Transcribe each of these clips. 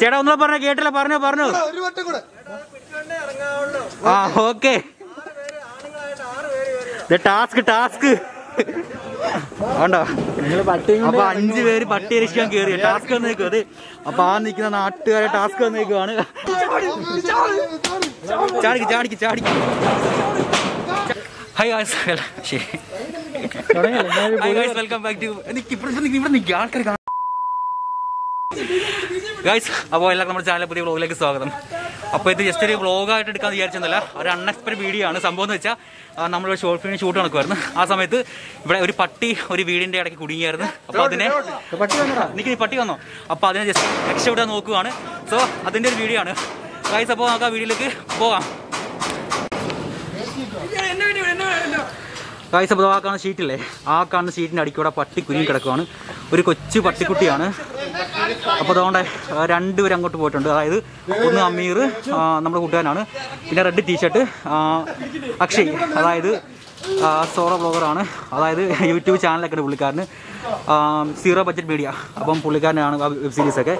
ചേട്ടാ ഒന്നും പറഞ്ഞ കേട്ടില്ല, പറഞ്ഞു പറഞ്ഞു. ആ ഓക്കെ, ടാസ്ക് ടാസ്ക് ണ്ടോ. അപ്പൊ 5 പേര് പട്ടി രക്ഷിക്കാൻ കേറി. ടാസ്ക് വന്നേക്കും അത്. അപ്പൊ ആ നിൽക്കുന്ന നാട്ടുകാരെ ടാസ്ക് വന്നേക്കുവാണ്. ചാടിക്ക് ചാടിക്ക് ചാടിക്ക്. Hi guys, welcome back to. ഇവിടെ നിൽക്കുക ആൾക്കാർ. ഗൈസ് അപ്പോൾ എല്ലാവർക്കും നമ്മുടെ ചാനലിലെ പുതിയ വ്ളോഗിലേക്ക് സ്വാഗതം. അപ്പോൾ ഇത് ജസ്റ്റ് ഒരു വ്ളോഗായിട്ട് എടുക്കാമെന്ന് വിചാരിച്ചെന്നല്ല, ഒരു അൺഎക്സ്പെക്റ്റഡ് വീഡിയോ ആണ്. സംഭവം എന്ന് വെച്ചാൽ നമ്മളൊരു ഷോർട്ട് ഫിലിം ഷൂട്ട് നടക്കുമായിരുന്നു. ആ സമയത്ത് ഇവിടെ ഒരു പട്ടി ഒരു വീടിൻ്റെ ഇടയ്ക്ക് കുടുങ്ങിയായിരുന്നു. അപ്പോൾ അതിനെ എനിക്ക് പട്ടി വന്നോ, അപ്പോൾ അതിനെ ജസ്റ്റ് രക്ഷപ്പെടാൻ നോക്കുകയാണ്. സോ അതിൻ്റെ ഒരു വീഡിയോ ആണ് ഗൈസ്. അപ്പോൾ നമുക്ക് ആ വീഡിയോയിലേക്ക് പോകാം ഗൈസ്. അപ്പോൾ ആ കാണുന്ന ഷീറ്റില്ലേ, ആ കാണുന്ന ഷീറ്റിൻ്റെ അടിക്കൂടെ പട്ടി കുരുങ്ങി കിടക്കുകയാണ്. ഒരു കൊച്ചു പട്ടിക്കുട്ടിയാണ്. അപ്പോൾ അതുകൊണ്ട് 2 പേര് അങ്ങോട്ട് പോയിട്ടുണ്ട്. അതായത് ഒന്ന് അമീർ നമ്മുടെ കൂട്ടുകാരനാണ്, പിന്നെ റെഡ് ടീഷർട്ട് അക്ഷയ്, അതായത് സോറോ വ്ളോഗറാണ്, അതായത് യൂട്യൂബ് ചാനലൊക്കെ ഉണ്ട് പുള്ളിക്കാരന്, സീറോ ബഡ്ജറ്റ് മീഡിയ. അപ്പം പുള്ളിക്കാരനാണ് ആ വെബ് സീരീസൊക്കെ.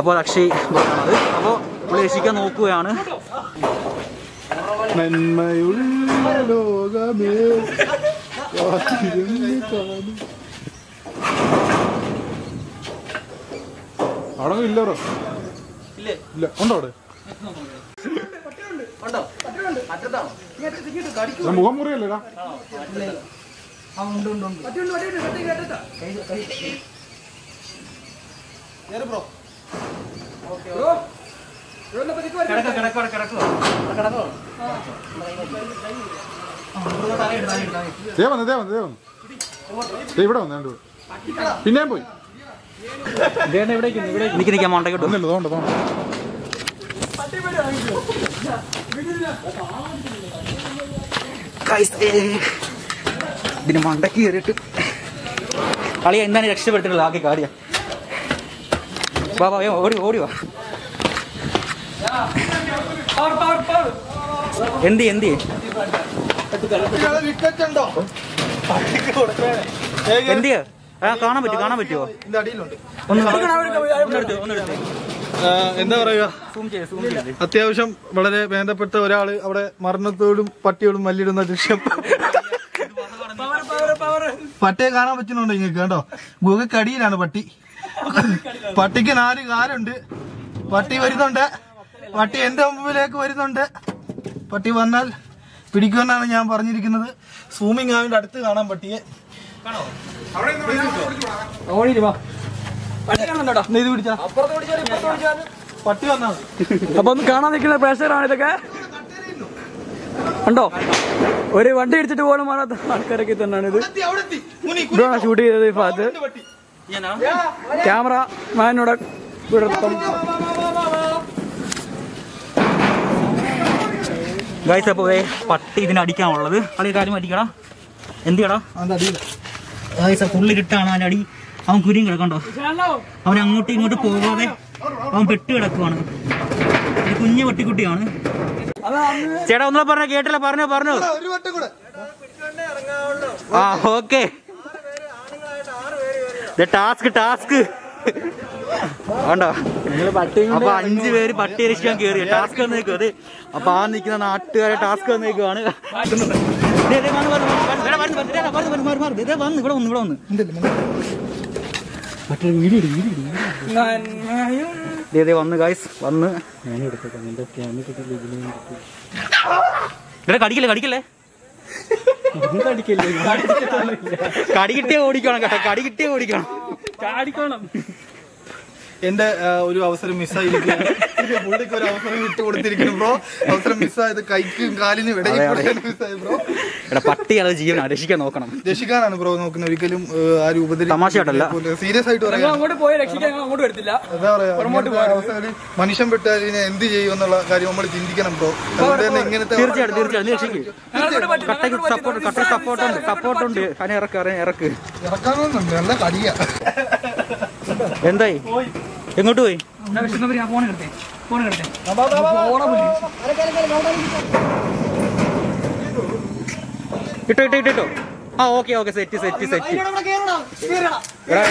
അപ്പോൾ അക്ഷയ് ബ്ലോഗറാണത്. അപ്പോൾ പുള്ളി രക്ഷിക്കാൻ നോക്കുകയാണ്. ഇവിടെ വന്നു പിന്നെയും പോയി. ഇതിന് മണ്ടക്ക് കയറിയിട്ട് കളിയാ എന്താണ് രക്ഷപ്പെട്ടിട്ടുള്ളത്. ആകെ കാടിയാ ബാബാ, ഓടി ഓടി വാ. എന്ത് എന്ത് എന്തിയാ കാണാൻ പറ്റും, കാണാൻ പറ്റുമോ? എന്താ പറയുക, അത്യാവശ്യം വളരെ ബന്ധപ്പെട്ട ഒരാള് അവിടെ മരണത്തോടും പട്ടിയോടും മല്ലിടുന്ന ദൃശ്യം. പട്ടിയെ കാണാൻ പറ്റുന്നുണ്ടോ നിങ്ങൾക്ക്? കേട്ടോ, ഗുഹക്കടിയിലാണ് പട്ടി. പട്ടിക്ക് 4 കാലുണ്ട്. പട്ടി വരുന്നുണ്ട്, പട്ടി എന്റെ മുമ്പിലേക്ക് വരുന്നുണ്ട്. പട്ടി വന്നാൽ പിടിക്കുമെന്നാണ് ഞാൻ പറഞ്ഞിരിക്കുന്നത്. സൂമിങ് ആവിന്റെ അടുത്ത് കാണാൻ പട്ടിയെ. പട്ടി വന്നാ അപ്പൊ ഒന്ന് കാണാൻ നിൽക്കുന്ന പ്രേക്ഷകരാണ് ഇതൊക്കെ. ഉണ്ടോ, ഒരു വണ്ടി ഇടിച്ചിട്ട് പോലും മാറാത്ത ആൾക്കാരൊക്കെ തന്നെയാണ് ഇത്. ഇവിടെയാണ് ഷൂട്ട് ചെയ്തത്. ഈ ഭാഗത്ത് ക്യാമറ മാനോട് ഗൈസ്. അപ്പൊ പട്ടി ഇതിനടിക്കാനുള്ളത് അളി കാര്യം അടിക്കടാ. എന്തിടാ പുള്ളിട്ടാണ് അതിന്റെ അടി. അവൻ കുരിയും കിടക്കണ്ടോ, അവൻ അങ്ങോട്ടും ഇങ്ങോട്ടും പോകാതെ അവൻ പെട്ട് കിടക്കുവാണ്. കുഞ്ഞു പട്ടിക്കുട്ടിയാണ്. ചേട്ടാ ഒന്നും പറഞ്ഞ കേട്ടില്ല, പറഞ്ഞോ പറഞ്ഞോ. ആ ഓക്കെ, ടാസ്ക് ടാസ്ക് ണ്ടോ. അപ്പൊ 5 പേര് പട്ടി രക്ഷിക്കാൻ കേറി. ടാസ്ക് വന്നേക്കും അത്. അപ്പൊ ആ നിൽക്കുന്ന നാട്ടുകാരെ ടാസ്ക് വന്നേക്കുവാണ്. വന്ന് ഗൈസ് വന്ന് കടിക്കല്ലേ കടിക്കല്ലേ കടികിട്ടിയെ ഓടിക്കണം കേട്ടോ, കടികിട്ടിയെ ഓടിക്കണം. എന്റെ ഒരു അവസരം മിസ്സായിരിക്കും. പുള്ളിക്ക് ഒരു അവസരം വിട്ടു കൊടുത്തിരിക്കണം ബ്രോ. അവസരം മിസ്സായത് കൈക്കും കാലിനും ഇടയിൽ മിസ്സായി ബ്രോ. എടാ പട്ടി അത് ജീവൻ രക്ഷിക്കാൻ നോക്കണം, രക്ഷിക്കാനാണ് ബ്രോ നോക്കുന്നത്. ഒരിക്കലും ആ രൂപത്തിൽ തമാശയായിട്ടല്ല, സീരിയസ് ആയിട്ട് പറയാം. അങ്ങോട്ട് പോയി രക്ഷിക്കാൻ അങ്ങോട്ട് വരത്തില്ല. എന്താ പറയാ, മനുഷ്യൻ പെട്ടതിനെ എന്ത് ചെയ്യുമെന്നുള്ള കാര്യം നമ്മൾ ചിന്തിക്കണം ബ്രോ. അതുകൊണ്ട് തന്നെ ഇങ്ങനത്തെ തീർച്ചയായിട്ടും തീർച്ചയായിട്ടും ഇറക്ക് ഇറക്കാനൊന്നും നല്ല കടിയാ. എന്തായി എങ്ങോട്ട് പോയി? ഇട്ടോ ഇട്ടോ ഇട്ടോ ആ okay okay set set set ഇങ്ങോട്ട് നമ്മൾ കേറണം കേറണം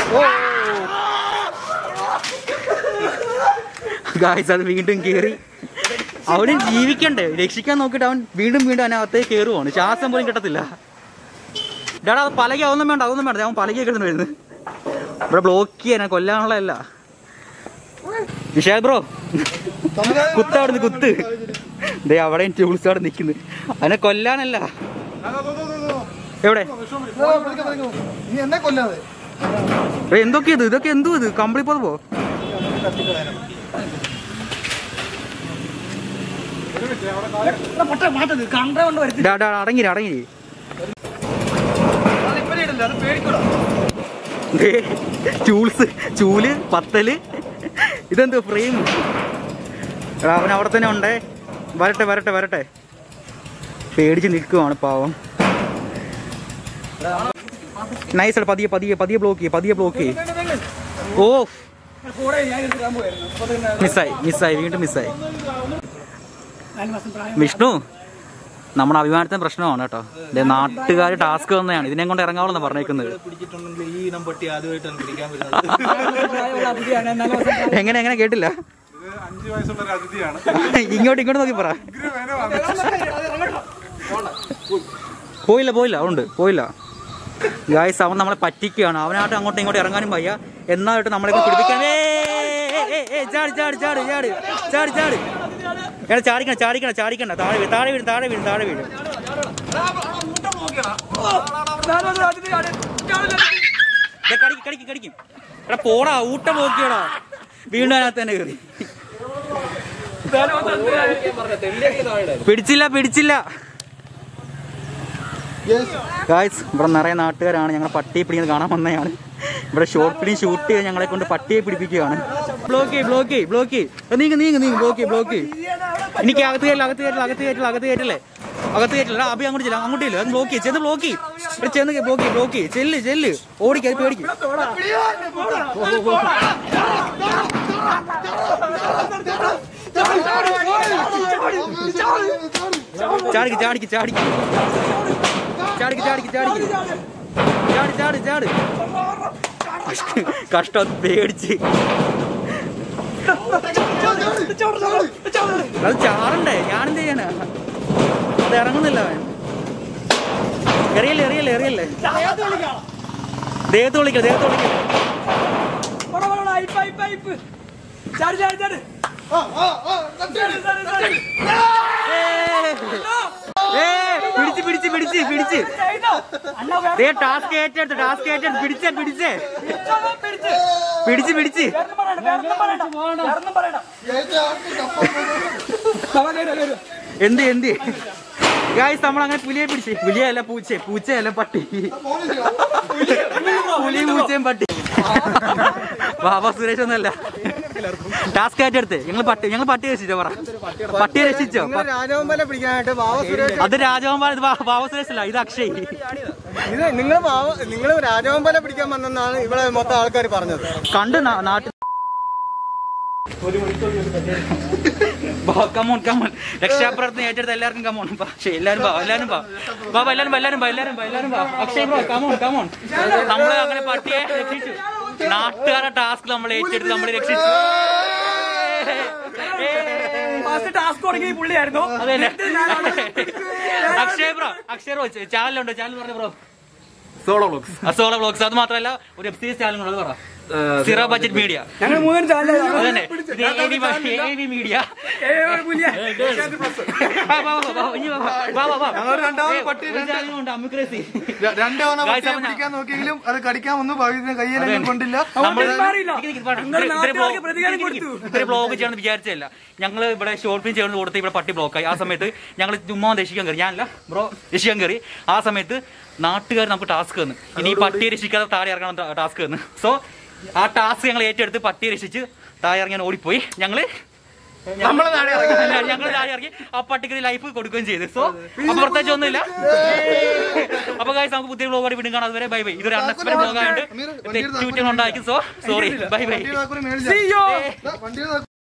ഗയ്സ് അത് വീണ്ടും കേറി അവനെ ജീവിക്കണ്ടേ രക്ഷിക്കാൻ നോക്കിട്ട് അവൻ വീണ്ടും വീണ്ടും അതിനകത്തേക്ക് കേറുവാണ് ശ്വാസം പോലും കിട്ടത്തില്ല ഡാടാ അത് പലക അതൊന്നും വേണ്ട അവൻ പലക കേൾക്കുന്നു വരുന്നു ഇവിടെ ബ്ലോക്ക് ചെയ്യാനാ കൊല്ലാനുള്ളതല്ല വിശാൽ ബ്രോ കുത്താടുന്നു കുത്ത് ദേ അവിടെ ടൂൾസ് അവിടെ നിൽക്കുന്നു അവനെ കൊല്ലാനല്ല എവിടെ എന്തൊക്കെയത് ഇതൊക്കെ എന്തു ഇത് കമ്പിളി പോ അടങ്ങിരി അടങ്ങിരി ചൂൾസ് ചൂല് പത്തല് ഇതെന്തോ ഫ്രെയിം അവൻ അവിടെ തന്നെ ഉണ്ടേ വരട്ടെ വരട്ടെ വരട്ടെ പേടിച്ച് നിൽക്കുവാണ് പാവം നൈസ് പതിയെ പതിയെ പതിയെ ബ്ലോക്ക് ചെയ്യേ പതിയെ ബ്ലോക്ക് ചെയ്യേ ഓ മിസ്സായി മിസ്സായി വീണ്ടും മിസ്സായി വിഷ്ണു നമ്മുടെ അഭിമാനത്തിന് പ്രശ്നമാണ് കേട്ടോ നാട്ടുകാർ ടാസ്ക് തന്നെയാണ് ഇതിനെ കൊണ്ട് ഇറങ്ങാവുന്ന പറഞ്ഞേക്കുന്നത് എങ്ങനെ എങ്ങനെ കേട്ടില്ല ഇങ്ങോട്ട് ഇങ്ങോട്ട് നോക്കി പറ പോയില്ല പോയില്ല ഉണ്ട് പോയില്ല ഗായ്സ് അവൻ നമ്മളെ പറ്റിക്കുകയാണ് അവനായിട്ട് അങ്ങോട്ടും ഇങ്ങോട്ടും ഇറങ്ങാനും വയ്യ എന്നായിട്ട് നമ്മളെ പിടിപ്പിക്കാനേ ചാടി ചാടി ചാടി ചാടി ചാടി ചാടി എടാ ചാടിക്കണം ചാടിക്കണം ചാടിക്കണ്ട താഴെ വീഴും താഴെ വീഴും താഴെ വീഴും താഴെ വീഴും കടിക്കും കടിക്കും കടിക്കും എടാ പോടാ ഊട്ടം നോക്കിയടാ വീണ്ടും അതിനകത്ത് തന്നെ കയറി പിടിച്ചില്ല പിടിച്ചില്ല ഗായ്സ് ഇവിടെ നിറയെ നാട്ടുകാരാണ് ഞങ്ങൾ പട്ടിയെ പിടിക്കുന്നത് കാണാൻ വന്നതാണ് ഇവിടെ ഷോർട്ട് ഫിലിം ഷൂട്ട് ചെയ്ത് ഞങ്ങളെ കൊണ്ട് പട്ടിയെ പിടിപ്പിക്കുകയാണ് ബ്ലോക്ക് ബ്ലോക്ക് ബ്ലോക്ക് നീങ്ങ് നീങ്ങ് നീങ്ങ് ബ്ലോക്ക് ബ്ലോക്ക് എനിക്ക് അകത്ത് കയറ്റില്ല അകത്ത് കയറ്റില്ല അകത്ത് കയറ്റില്ല അകത്ത് കയറ്റില്ലേ അകത്ത് കയറ്റില്ല അഭി അങ്ങോട്ട് ചെല്ലാം അങ്ങോട്ട് ഇല്ല ബ്ലോക്ക് ചെയ്യും ചെന്ന് ബ്ലോക്ക് ഇവിടെ ചെന്ന് ബ്ലോക്ക് ബ്ലോക്ക് ചെല്ല് ചെല്ല് ഓടിക്കരുത് പേടിക്കും ചാടിക്ക് ചാടിക്ക് ചാടിക്ക് ചാടിക്ക് ചാടിക്ക് ചാടിക്ക് ചാടി ചാടി ചാടി കഷ്ടം പേടിച്ച് അത് ചാടണ്ടേ ഞാനെന്ത് ചെയ്യാനാ അത് ഇറങ്ങുന്നില്ല എറിയല്ലേ എറിയല്ലേ എറിയല്ലേ ദേഹത്ത് വിളിക്കാം ദേഹത്ത് വിളിക്കാം ചാടി ചാടി ചാടി പിടിച്ച് പിടിച്ച് പിടിച്ച് പിടിച്ച് ടാസ്ക് ഏറ്റെടുത്ത് ടാസ്ക് ഏറ്റെടുത്ത് പിടിച്ചേ പിടിച്ചേ പിടിച്ച് പിടിച്ച് എന്ത് എന്ത് ഗായ്സ് നമ്മളങ്ങനെ പുലിയെ പിടിച്ച് പുലിയല്ല പൂച്ചേ പൂച്ചയല്ല പട്ടി പുലി പൂച്ചയും പട്ടി ബാബാ സുരേഷ് ഒന്നല്ല ടാസ്ക് ഏറ്റെടുത്ത് ഞങ്ങൾ പട്ടി രക്ഷിച്ചോ പറ പട്ടിയെ രക്ഷിച്ചോ അത് രാജവമ്പാല ഇത് ബാബ സുരേഷ് അല്ല ഇത് അക്ഷയ് നിങ്ങൾ രാജവമ്പാല പിടിക്കാൻ വന്നെന്നാണ് ഇവിടെ മൊത്തം ആൾക്കാർ പറഞ്ഞത് കണ്ട് നാട്ടിൽ കമോൺ കമോൺ രക്ഷാപ്രവർത്തനം ഏറ്റെടുത്ത് എല്ലാവർക്കും കമോൺ പക്ഷേ എല്ലാരും ബാ എല്ലാരും ബാ ബാബ എല്ലാരും ബാ എല്ലാരും ബാ എല്ലാരും ബാ എല്ലാരും ബാ അക്ഷയ് ബാ കമോൺ കമോൺ നമ്മളെ അങ്ങനെ പട്ടിയെ രക്ഷിച്ചു നാട്ടുകാരുടെ ടാസ്ക് നമ്മൾ ഏറ്റെടുത്ത് നമ്മൾ രക്ഷിച്ചു പുള്ളിയായിരുന്നു അക്ഷയ് ബ്രോ അക്ഷയ് ബ്രോ ചാനലുണ്ടോ ചാനൽ പറഞ്ഞു bro solo vlogs solo vlogs അത് മാത്രമല്ല ഒരു വെബ് സീരീസ് ചാനൽ ഉള്ളത് പറ സിറോ ബഡ്ജറ്റ് മീഡിയ ഞങ്ങൾ മൂന്ന് ചാനൽ മീഡിയ നോക്കിയെങ്കിലും അത് കടിക്കാമെന്ന് കയ്യിലെ കൊണ്ടില്ല ബ്ലോഗ് ചെയ്യണമെന്ന് വിചാരിച്ചല്ല ഞങ്ങള് ഇവിടെ ഷോർട്ട് ഫിലിം ചെയ്യണമെന്ന് കൊടുത്ത് ഇവിടെ പട്ടി ബ്ലോക്കായി ആ സമയത്ത് ഞങ്ങൾ ചുമ്മാ രക്ഷിക്കാൻ കയറി ഞാനല്ല ബ്രോ രക്ഷിക്കാൻ കയറി ആ സമയത്ത് നാട്ടുകാർ നമുക്ക് ടാസ്ക് തന്നു ഇനി ഈ പട്ടിയെ രക്ഷിക്കാതെ താഴെ ഇറങ്ങണം ടാസ്ക് തന്നു സോ ആ ടാസ്ക് ഞങ്ങൾ ഏറ്റെടുത്ത് പട്ടിയെ രക്ഷിച്ച് താഴെ ഇറങ്ങാൻ ഓടിപ്പോയി ഞങ്ങൾ താഴെ ഇറങ്ങി ആ പട്ടിക്ക് ലൈഫ് കൊടുക്കുകയും ചെയ്തു സോ പ്രത്യേകിച്ച് ഒന്നുമില്ല അപ്പൊ ഗൈസ് നമുക്ക് പുതിയ വ്ലോഗായിട്ട് വീണ്ടും കാണാം അതുവരെ ബൈ ബൈ ഇതൊരു അൺഎക്സ്പെക്ടഡ് വ്ലോഗായിട്ട് ഉണ്ടാക്കി സോ സോറി ബൈ ബൈ